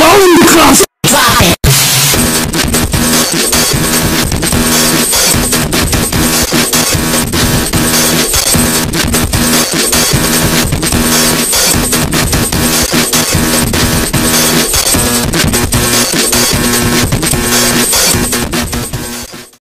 allowing the class